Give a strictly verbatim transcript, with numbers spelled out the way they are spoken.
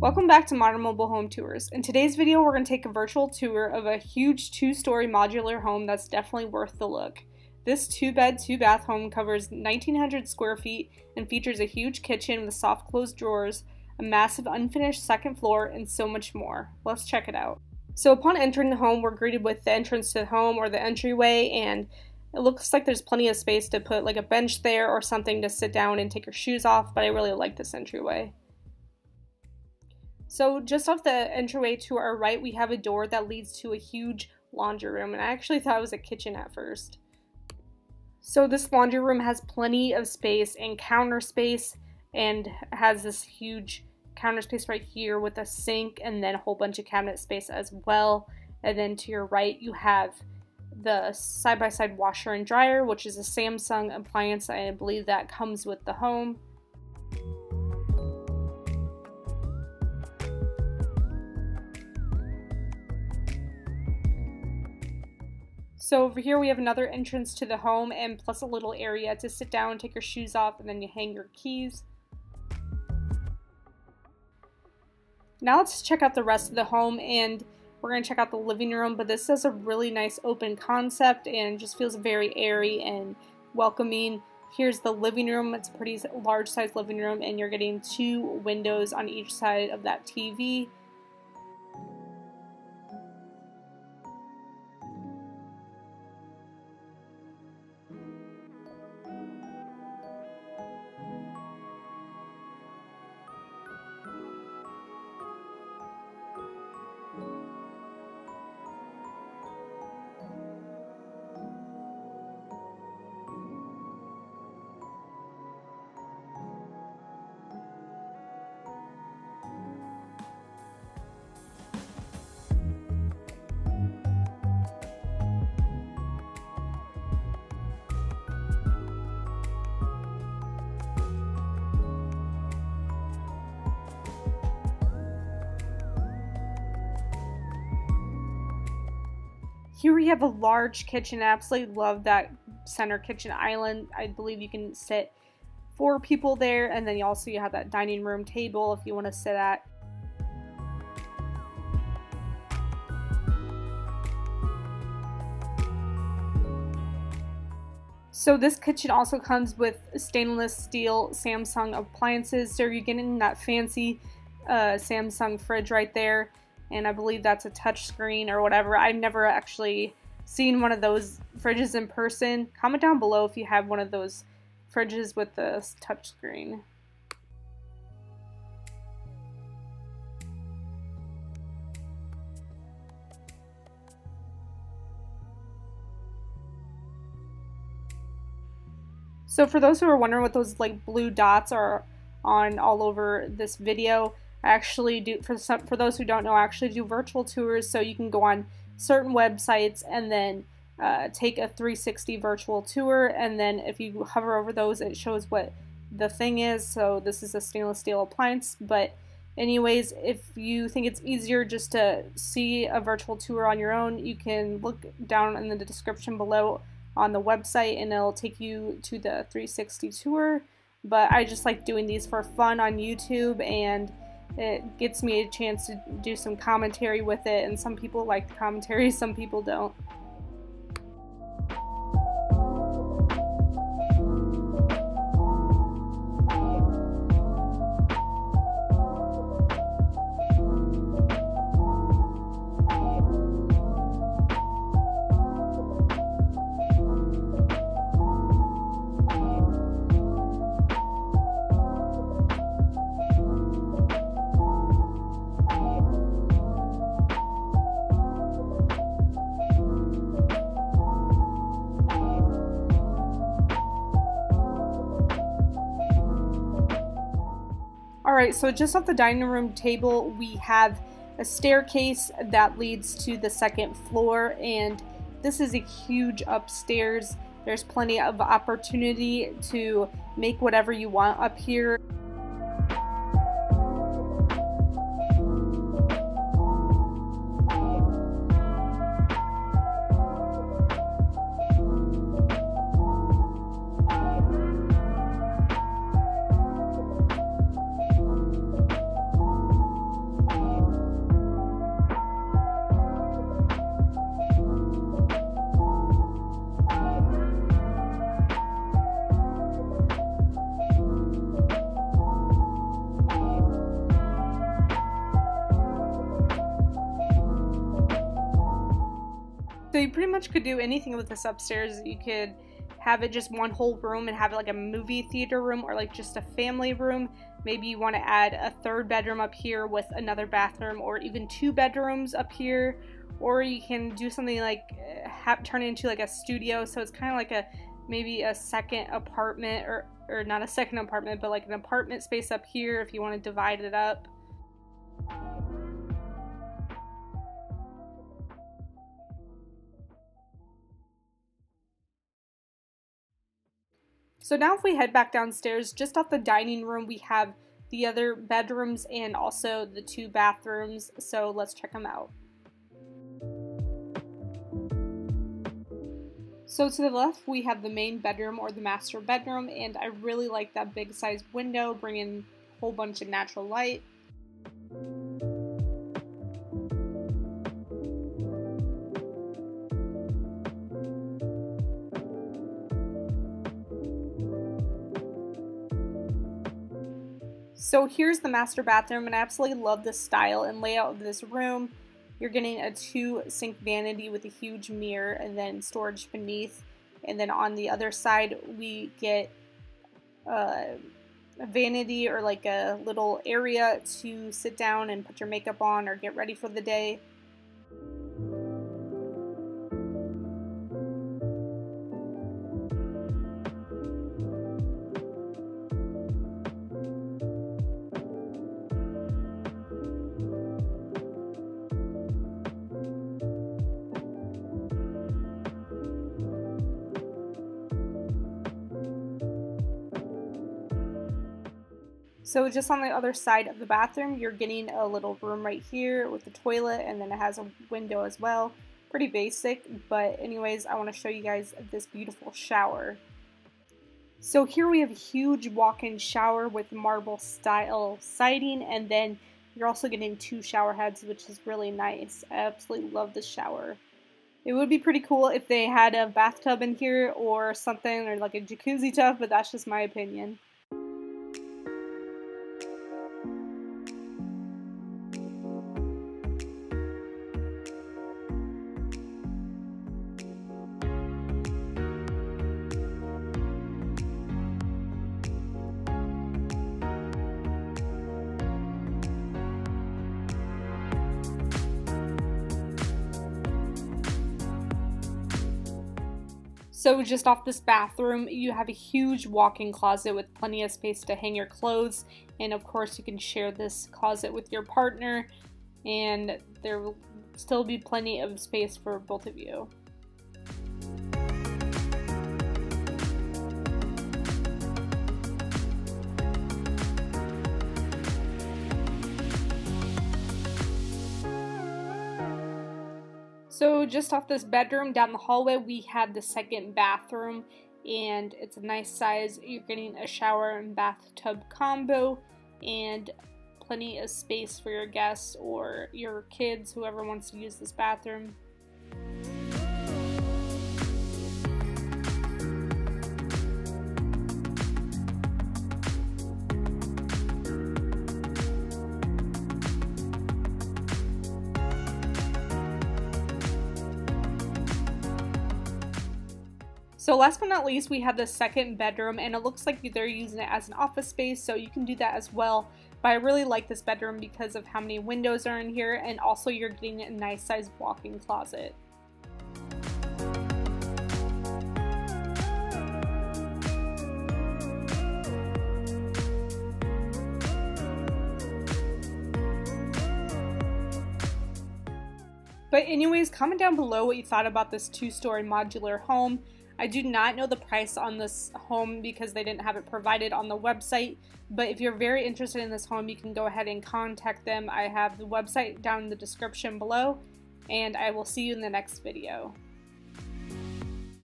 Welcome back to Modern Mobile Home Tours. In today's video, we're going to take a virtual tour of a huge two-story modular home that's definitely worth the look. This two-bed, two-bath home covers nineteen hundred square feet and features a huge kitchen with soft-closed drawers, a massive unfinished second floor, and so much more. Let's check it out. So upon entering the home, we're greeted with the entrance to the home or the entryway, and it looks like there's plenty of space to put like a bench there or something to sit down and take your shoes off, but I really like this entryway. So just off the entryway to our right, we have a door that leads to a huge laundry room, and I actually thought it was a kitchen at first. So this laundry room has plenty of space and counter space, and has this huge counter space right here with a sink and then a whole bunch of cabinet space as well. And then to your right, you have the side-by-side washer and dryer, which is a Samsung appliance, and I believe that comes with the home. So over here we have another entrance to the home and plus a little area to sit down, take your shoes off, and then you hang your keys. Now let's check out the rest of the home, and we're going to check out the living room, but this has a really nice open concept and just feels very airy and welcoming. Here's the living room. It's a pretty large sized living room, and you're getting two windows on each side of that T V. Here we have a large kitchen. I absolutely love that center kitchen island. I believe you can sit four people there, and then you also you have that dining room table if you want to sit at. So this kitchen also comes with stainless steel Samsung appliances, so you're getting that fancy uh, Samsung fridge right there. And I believe that's a touch screen or whatever. I've never actually seen one of those fridges in person. Comment down below if you have one of those fridges with the touch screen. So for those who are wondering what those like blue dots are on all over this video, I actually do, for some, for those who don't know, I actually do virtual tours, so you can go on certain websites and then uh, take a three sixty virtual tour, and then if you hover over those, it shows what the thing is. So this is a stainless steel appliance, but anyways, if you think it's easier just to see a virtual tour on your own, you can look down in the description below on the website and it'll take you to the three sixty tour. But I just like doing these for fun on YouTube, and it gets me a chance to do some commentary with it, and some people like the commentary, some people don't. Alright, so just off the dining room table, we have a staircase that leads to the second floor, and this is a huge upstairs. There's plenty of opportunity to make whatever you want up here. So you pretty much could do anything with this upstairs. You could have it just one whole room and have it like a movie theater room or like just a family room. Maybe you want to add a third bedroom up here with another bathroom, or even two bedrooms up here. Or you can do something like have, turn it into like a studio. So it's kind of like a maybe a second apartment, or, or not a second apartment, but like an apartment space up here if you want to divide it up. So now if we head back downstairs, just off the dining room, we have the other bedrooms and also the two bathrooms. So let's check them out. So to the left, we have the main bedroom or the master bedroom, and I really like that big size window, bringing a whole bunch of natural light. So here's the master bathroom, and I absolutely love the style and layout of this room. You're getting a two sink vanity with a huge mirror and then storage beneath. And then on the other side, we get uh, a vanity or like a little area to sit down and put your makeup on or get ready for the day. So just on the other side of the bathroom, you're getting a little room right here with the toilet, and then it has a window as well. Pretty basic, but anyways, I want to show you guys this beautiful shower. So here we have a huge walk-in shower with marble style siding, and then you're also getting two shower heads, which is really nice. I absolutely love this shower. It would be pretty cool if they had a bathtub in here or something, or like a jacuzzi tub, but that's just my opinion. So just off this bathroom, you have a huge walk-in closet with plenty of space to hang your clothes, and of course you can share this closet with your partner, and there will still be plenty of space for both of you. So just off this bedroom down the hallway, we have the second bathroom, and it's a nice size. You're getting a shower and bathtub combo and plenty of space for your guests or your kids, whoever wants to use this bathroom. So last but not least, we have the second bedroom, and it looks like they're using it as an office space, so you can do that as well. But I really like this bedroom because of how many windows are in here, and also you're getting a nice sized walk-in closet. But anyways, comment down below what you thought about this two-story modular home. I do not know the price on this home because they didn't have it provided on the website, but if you're very interested in this home, you can go ahead and contact them. I have the website down in the description below, and I will see you in the next video.